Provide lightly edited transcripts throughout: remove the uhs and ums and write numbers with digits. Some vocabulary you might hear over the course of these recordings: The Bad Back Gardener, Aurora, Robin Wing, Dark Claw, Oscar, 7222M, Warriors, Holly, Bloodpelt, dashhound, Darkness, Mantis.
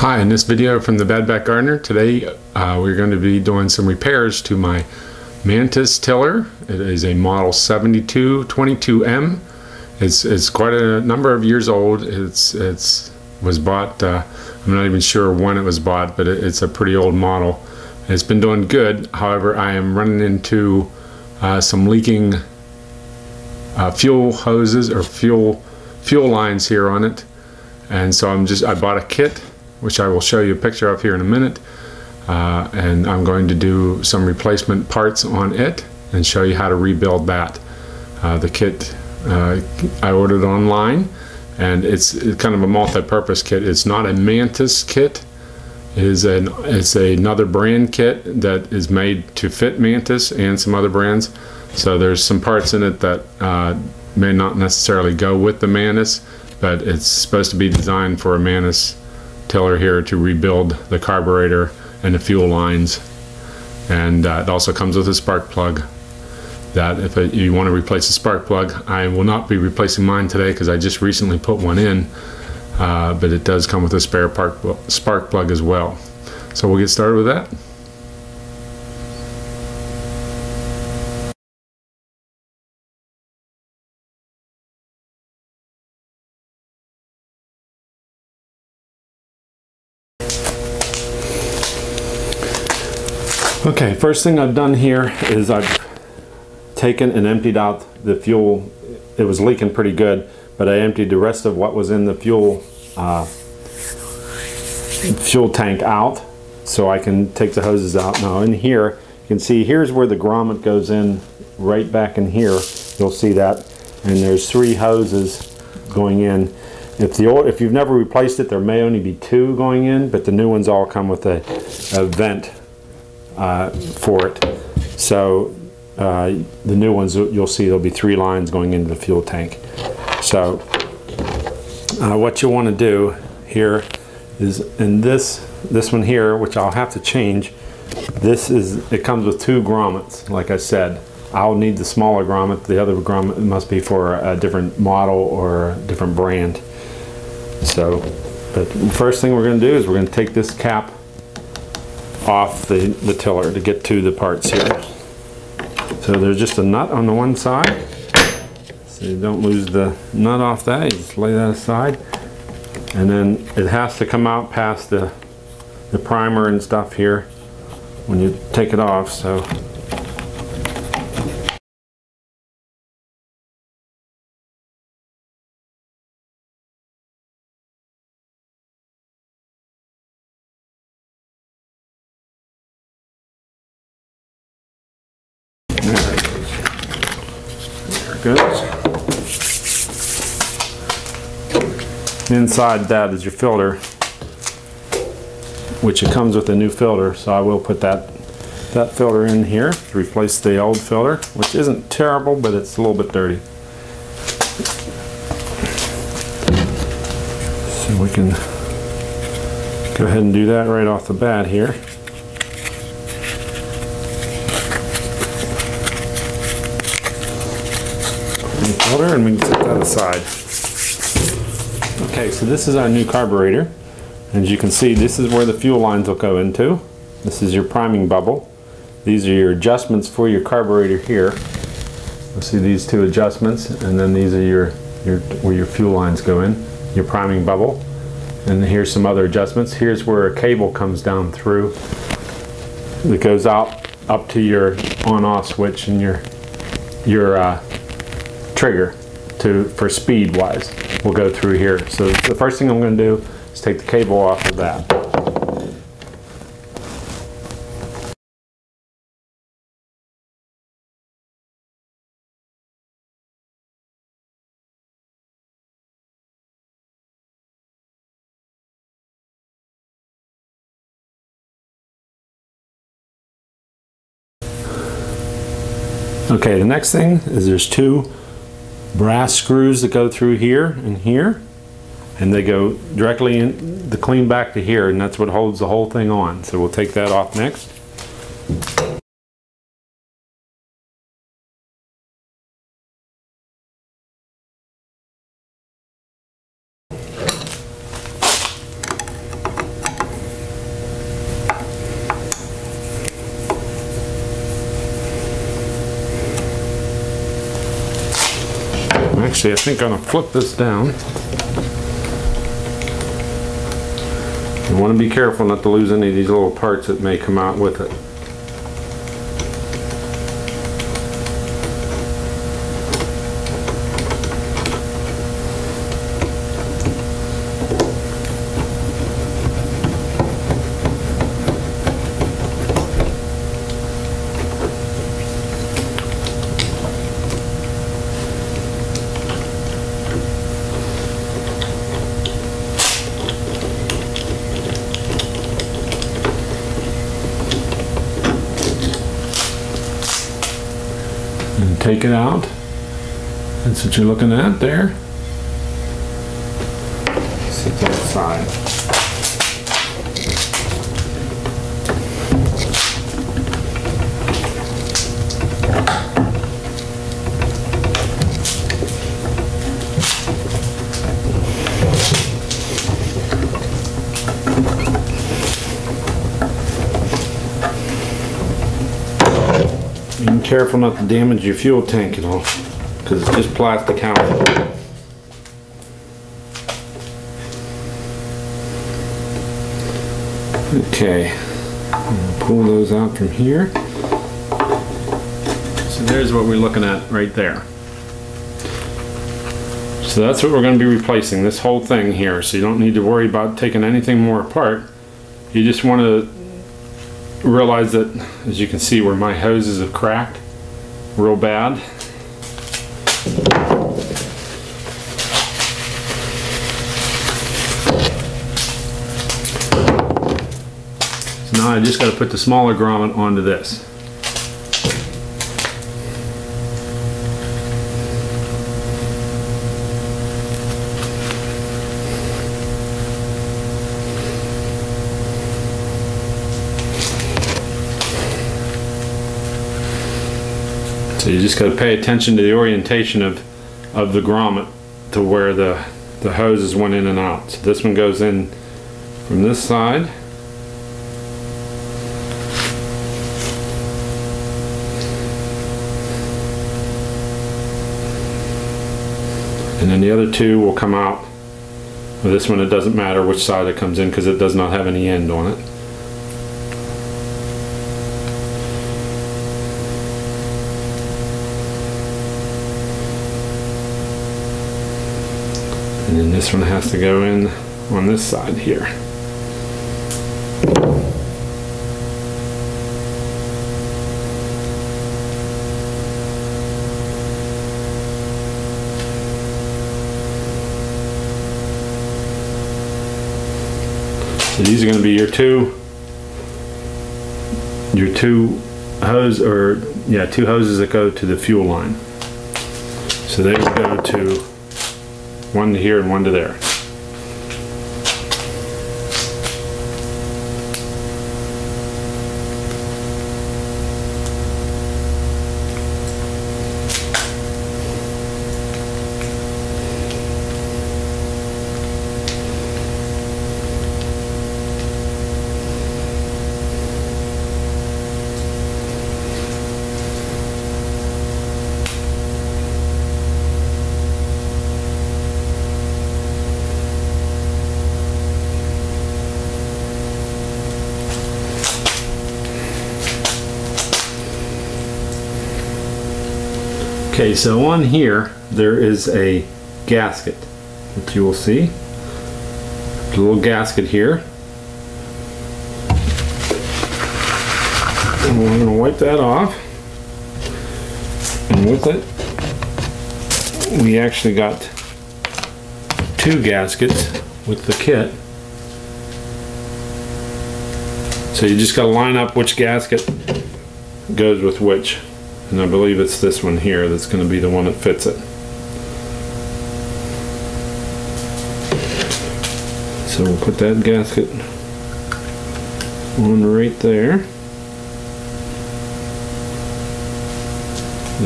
Hi, in this video from The Bad Back Gardener, today we're going to be doing some repairs to my Mantis tiller. It is a model 7222M. It's quite a number of years old. It was bought, I'm not even sure when it was bought, but it's a pretty old model. It's been doing good. However, I am running into some leaking fuel hoses or fuel lines here on it. And so I bought a kit, which I will show you a picture of here in a minute, and I'm going to do some replacement parts on it and show you how to rebuild that. The kit I ordered online, and it's kind of a multi-purpose kit. It's not a Mantis kit. It's another brand kit that is made to fit Mantis and some other brands. So there's some parts in it that may not necessarily go with the Mantis, but it's supposed to be designed for a Mantis tiller here to rebuild the carburetor and the fuel lines. And it also comes with a spark plug that if you want to replace the spark plug, I will not be replacing mine today because I just recently put one in, but it does come with a spare spark plug as well. So we'll get started with that. Okay, first thing I've done here is I've taken and emptied out the fuel. It was leaking pretty good, but I emptied the rest of what was in the fuel tank out, so I can take the hoses out. Now in here, you can see here's where the grommet goes in, right back in here. You'll see that, and there's three hoses going in. If you've never replaced it, there may only be two going in, but the new ones all come with a vent for it. So the new ones, you'll see there'll be three lines going into the fuel tank. So what you want to do here is in this one here, which I'll have to change. It comes with two grommets, like I said. I'll need the smaller grommet. The other grommet must be for a different model or a different brand. So, but the first thing we're going to do is we're going to take this cap off the tiller to get to the parts here. So there's just a nut on the one side, so you don't lose the nut off that. You just lay that aside, and then it has to come out past the primer and stuff here when you take it off. So good. Inside that is your filter, which it comes with a new filter, so I will put that filter in here to replace the old filter, which isn't terrible, but it's a little bit dirty. So we can go ahead and do that right off the bat here. Filter, and we can set that aside. Okay, so this is our new carburetor. As you can see, this is where the fuel lines will go into. This is your priming bubble. These are your adjustments for your carburetor here. You'll see these two adjustments, and then these are where your fuel lines go in, your priming bubble. And here's some other adjustments. Here's where a cable comes down through. It goes out up to your on-off switch and your trigger for speed wise. We'll go through here. So the first thing I'm going to do is take the cable off of that. Okay, the next thing is there's two brass screws that go through here, and they go directly in the clean back to here, and that's what holds the whole thing on. So we'll take that off next. Actually, I think I'm going to flip this down. You want to be careful not to lose any of these little parts that may come out with it. Take it out. That's what you're looking at there. Sit to the side. Be careful not to damage your fuel tank at all, because it's just plastic housing. Okay, I'm gonna pull those out from here. So there's what we're looking at right there. So that's what we're going to be replacing, this whole thing here. So you don't need to worry about taking anything more apart. You just want to realize that, as you can see, where my hoses have cracked real bad. So now I just got to put the smaller grommet onto this. So you just got to pay attention to the orientation of the grommet to where the hoses went in and out. So this one goes in from this side. And then the other two will come out. Well, this one, it doesn't matter which side it comes in because it does not have any end on it. And then this one has to go in on this side here. So these are going to be your two hoses that go to the fuel line. So they go to one to here and one to there. Okay, so on here there is a gasket that you will see. There's a little gasket here. And we're going to wipe that off. And with it, we actually got two gaskets with the kit. So you just got to line up which gasket goes with which. And I believe it's this one here that's going to be the one that fits it. So we'll put that gasket on right there.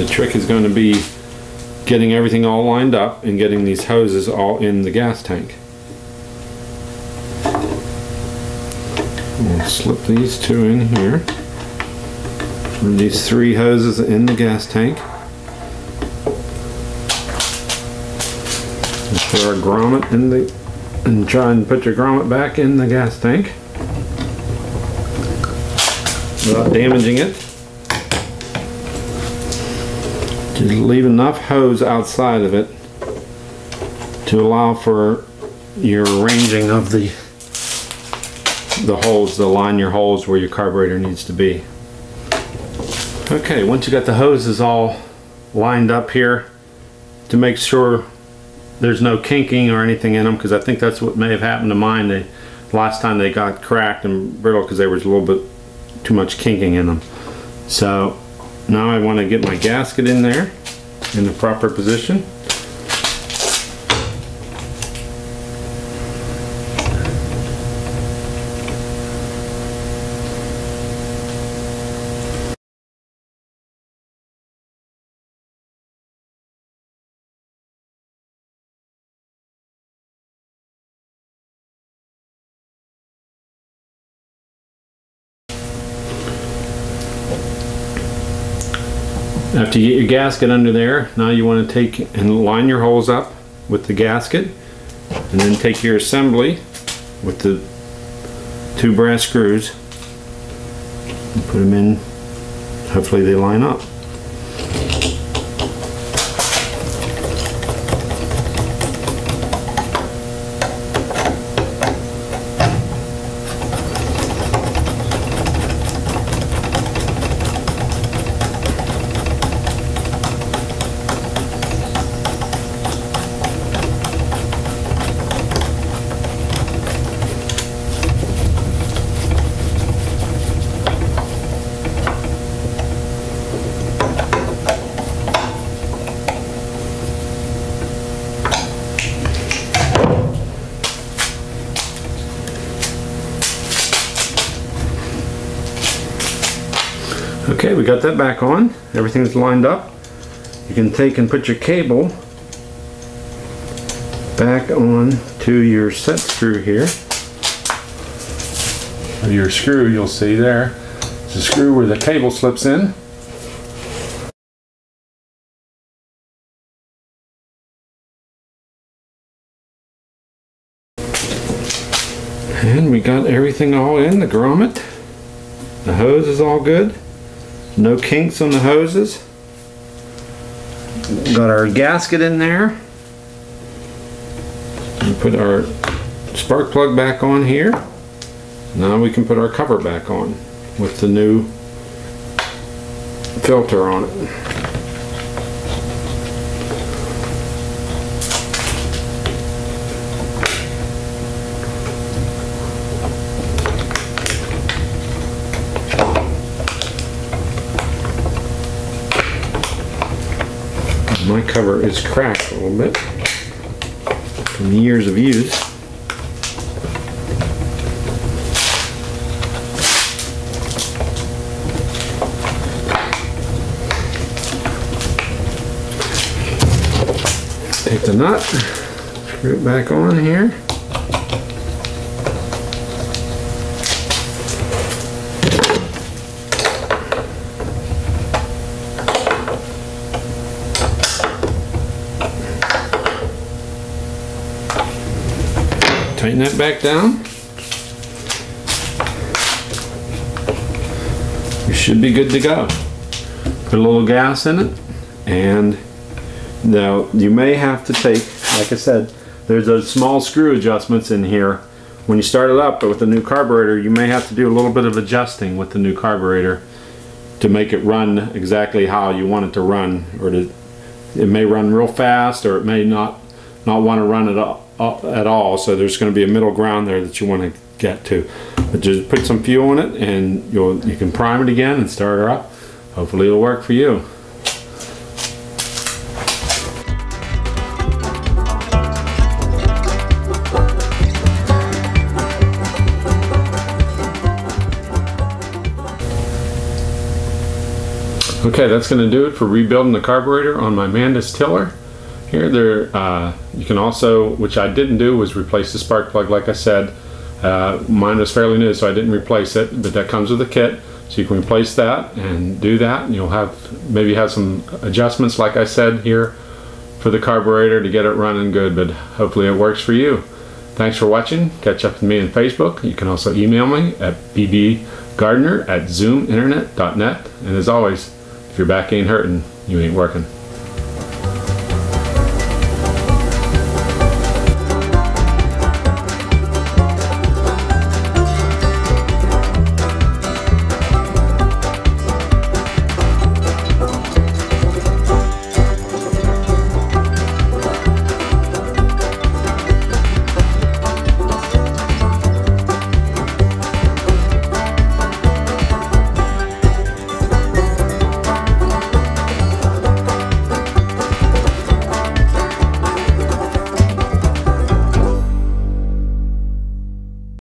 The trick is going to be getting everything all lined up and getting these hoses all in the gas tank. We'll slip these two in here. These three hoses in the gas tank. Just put our grommet in the, and try and put your grommet back in the gas tank without damaging it. Just leave enough hose outside of it to allow for your arranging of the holes, to line your holes where your carburetor needs to be. Okay, once you got the hoses all lined up here, to make sure there's no kinking or anything in them, because I think that's what may have happened to mine. They, last time they got cracked and brittle because there was a little bit too much kinking in them. So now I want to get my gasket in there in the proper position. After you get your gasket under there, now you want to take and line your holes up with the gasket, and then take your assembly with the two brass screws and put them in. Hopefully they line up. Okay, we got that back on. Everything's lined up. You can take and put your cable back on to your set screw here. Your screw, you'll see there. It's a screw where the cable slips in. And we got everything all in, the grommet. The hose is all good. No kinks on the hoses. Got our gasket in there. We put our spark plug back on here. Now we can put our cover back on with the new filter on it. My cover is cracked a little bit from years of use. Take the nut, screw it back on here. Tighten that back down. You should be good to go. Put a little gas in it, and now you may have to take, like I said, there's those small screw adjustments in here. When you start it up with the new carburetor, you may have to do a little bit of adjusting with the new carburetor to make it run exactly how you want it to run, or to, it may run real fast, or it may not want to run at all. So there's going to be a middle ground there that you want to get to. But just put some fuel in it, and you can prime it again and start her up. Hopefully it'll work for you. Okay, that's going to do it for rebuilding the carburetor on my Mantis tiller. Here, you can also, which I didn't do, was replace the spark plug. Like I said, mine was fairly new, so I didn't replace it, but that comes with a kit, so you can replace that and do that, and you'll have, maybe have some adjustments, like I said here, for the carburetor to get it running good, but hopefully it works for you. Thanks for watching. Catch up with me on Facebook. You can also email me at bbgardener@zoominternet.net. And as always, if your back ain't hurting, you ain't working.